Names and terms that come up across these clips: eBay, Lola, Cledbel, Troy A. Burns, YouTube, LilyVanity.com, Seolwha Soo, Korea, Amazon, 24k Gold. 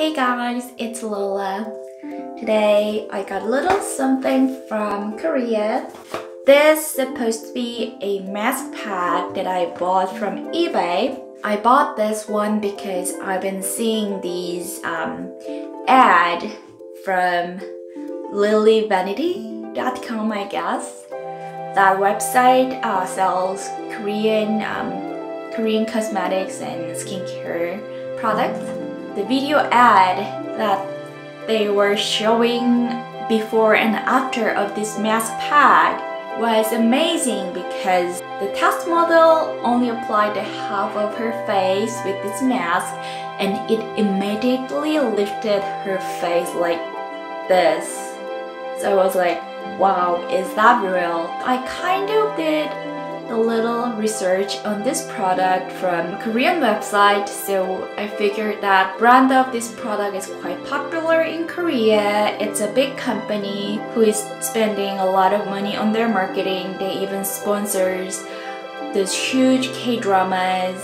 Hey guys, it's Lola. Today I got a little something from Korea. This is supposed to be a mask pad that I bought from eBay. I bought this one because I've been seeing these ad from LilyVanity.com, I guess. That website sells Korean cosmetics and skincare products. The video ad that they were showing before and after of this mask pad was amazing because the test model only applied the half of her face with this mask and it immediately lifted her face like this. So I was like, wow, is that real? I kind of did a little research on this product from Korean website, so I figured that brand of this product is quite popular in Korea. It's a big company who is spending a lot of money on their marketing. They even sponsors those huge K-dramas,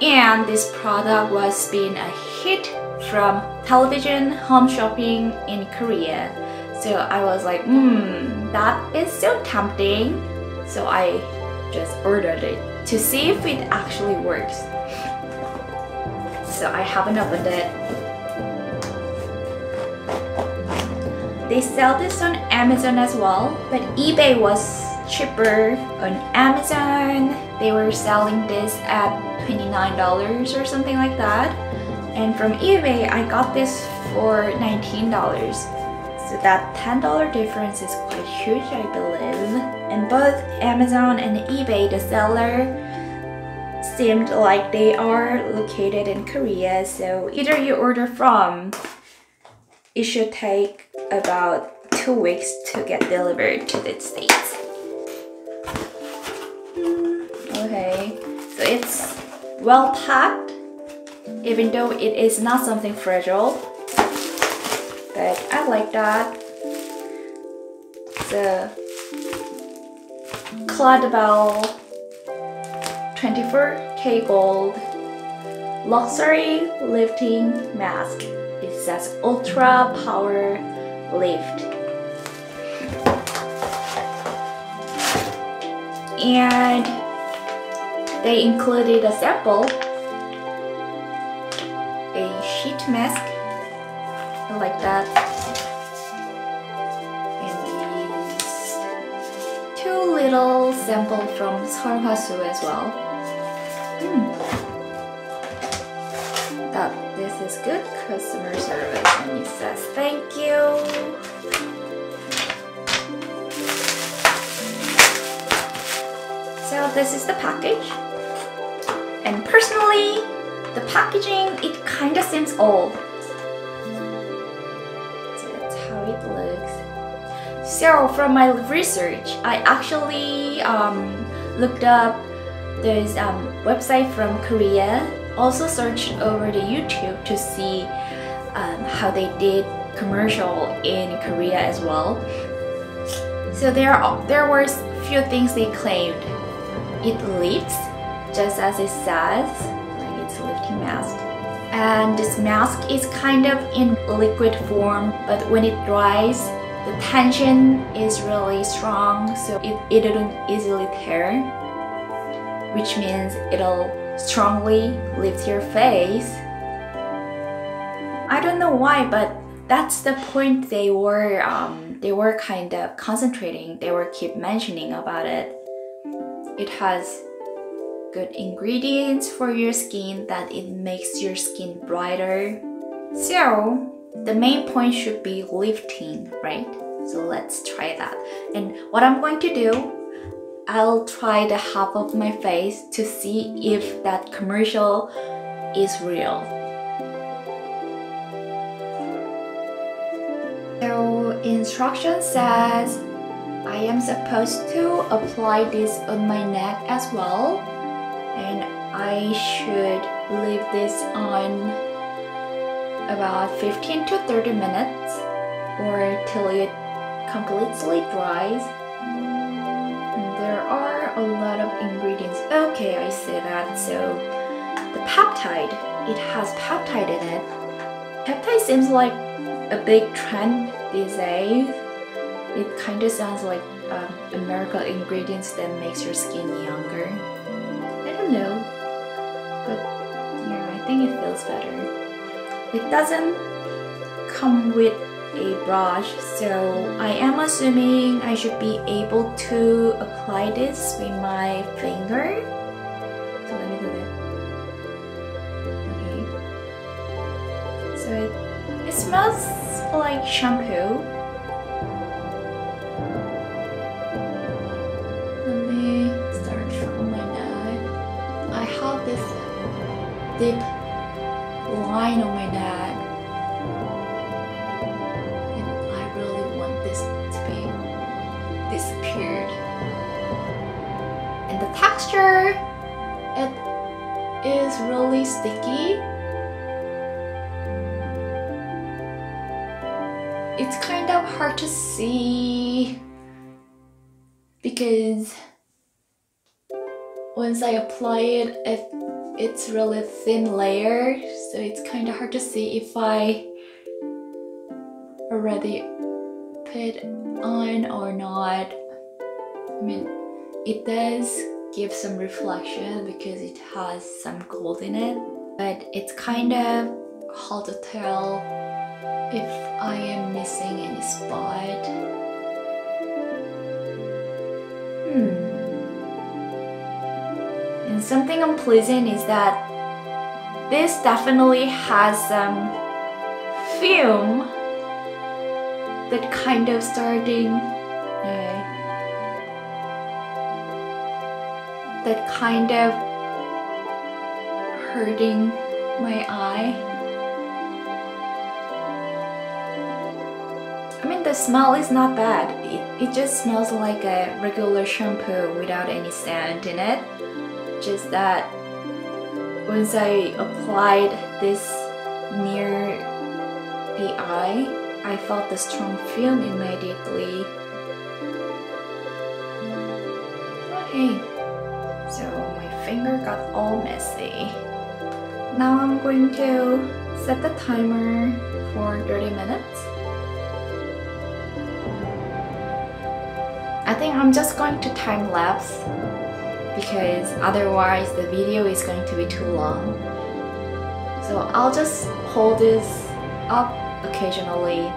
and this product was being a hit from television, home shopping in Korea. So I was like, that is so tempting. So I just ordered it to see if it actually works. So I haven't opened it. They sell this on Amazon as well, but eBay was cheaper. On Amazon, they were selling this at $29 or something like that. And from eBay, I got this for $19. So that $10 difference is quite huge, I believe. And both Amazon and eBay, the seller seemed like they are located in Korea. So either you order from, it should take about 2 weeks to get delivered to the States. Okay, so it's well packed, even though it is not something fragile. But I like that. The Cledbel 24K Gold Luxury Lifting Mask. It says Ultra Power Lift. And they included a sample, a sheet mask. I like that. And these two little sample from Seolwha Soo as well. That this is good customer service, and it says thank you. So this is the package. And personally, the packaging, it kind of seems old. It looks. So from my research, I actually looked up this website from Korea, also searched over the YouTube to see how they did commercial in Korea as well. So there were few things they claimed. It lifts, just as it says, like it's a lifting mask. And this mask is kind of in liquid form, but when it dries, the tension is really strong, so it doesn't easily tear, which means it'll strongly lift your face. I don't know why, but that's the point they were kind of concentrating. They were keep mentioning about it. It has good ingredients for your skin that it makes your skin brighter. So the main point should be lifting, right? So let's try that. And what I'm going to do, I'll try the half of my face to see if that commercial is real. So instruction says I am supposed to apply this on my neck as well. And I should leave this on about 15 to 30 minutes or till it completely dries. And there are a lot of ingredients. Okay, I see that. So the peptide, it has peptide in it. Peptide seems like a big trend these days. It kind of sounds like a miracle ingredients that makes your skin younger. I don't know, but yeah, I think it feels better. It doesn't come with a brush, so I am assuming I should be able to apply this with my finger. So let me do that. Okay. So it smells like shampoo. Let me start from my neck. I have this deep line on my neck. Disappeared, and the texture, it is really sticky. It's kind of hard to see because once I apply it, it's really thin layer, so it's kind of hard to see if I already put on or not. I mean, it does give some reflection because it has some gold in it, but it's kind of hard to tell if I am missing any spot. And something unpleasant is that this definitely has some film that kind of starting, that kind of hurting my eye. I mean, the smell is not bad. It just smells like a regular shampoo without any scent in it. Just that once I applied this near the eye, I felt the strong film immediately. Okay, so my finger got all messy. Now I'm going to set the timer for 30 minutes. I think I'm just going to time lapse because otherwise the video is going to be too long. So I'll just hold this up occasionally.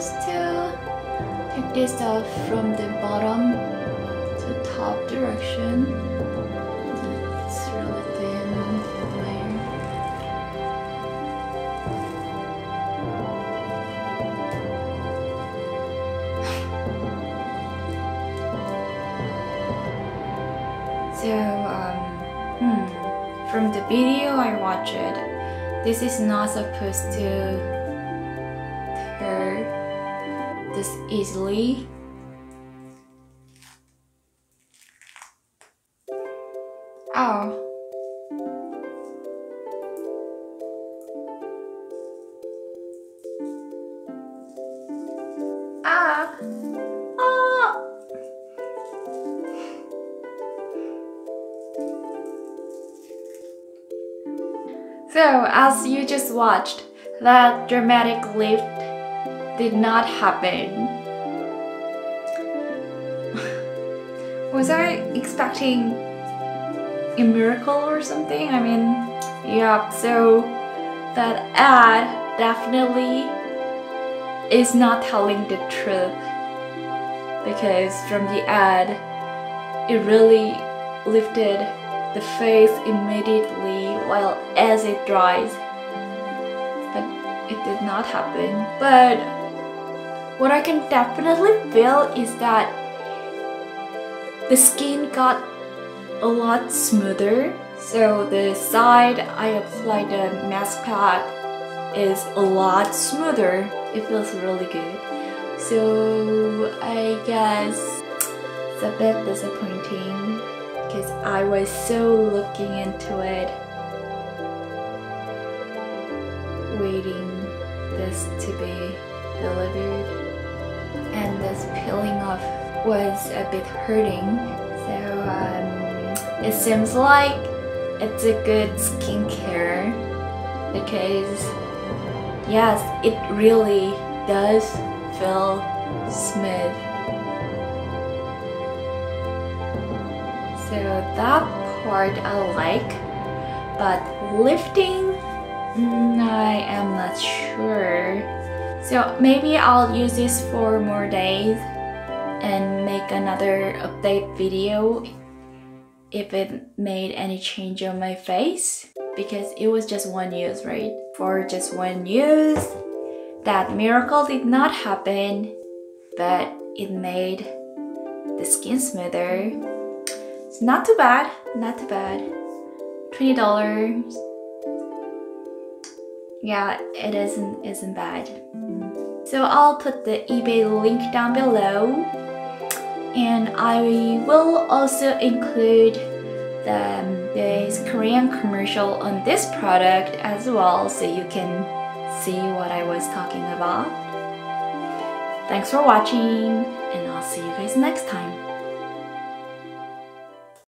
To take this off from the bottom to top direction. It's really thin layer. So from the video I watched, this is not supposed to tear this easily. Ow. Ah. Ah. So, as you just watched, that dramatic lift did not happen. Was I expecting a miracle or something? I mean, yeah, so that ad definitely is not telling the truth, because from the ad it really lifted the face immediately while as it dries, but it did not happen. But what I can definitely feel is that the skin got a lot smoother. So the side I applied the mask pad is a lot smoother. It feels really good. So I guess it's a bit disappointing because I was so looking into it, waiting this to be delivered, and this peeling off was a bit hurting. So it seems like it's a good skincare, because yes, it really does feel smooth. So that part I like, but lifting, I am not sure. So maybe I'll use this for more days and make another update video if it made any change on my face, because it was just one use, right? For just one use, that miracle did not happen, but it made the skin smoother. It's not too bad, not too bad. $20. Yeah, it isn't bad. So I'll put the eBay link down below, and I will also include the Korean commercial on this product as well, so you can see what I was talking about. Thanks for watching, and I'll see you guys next time.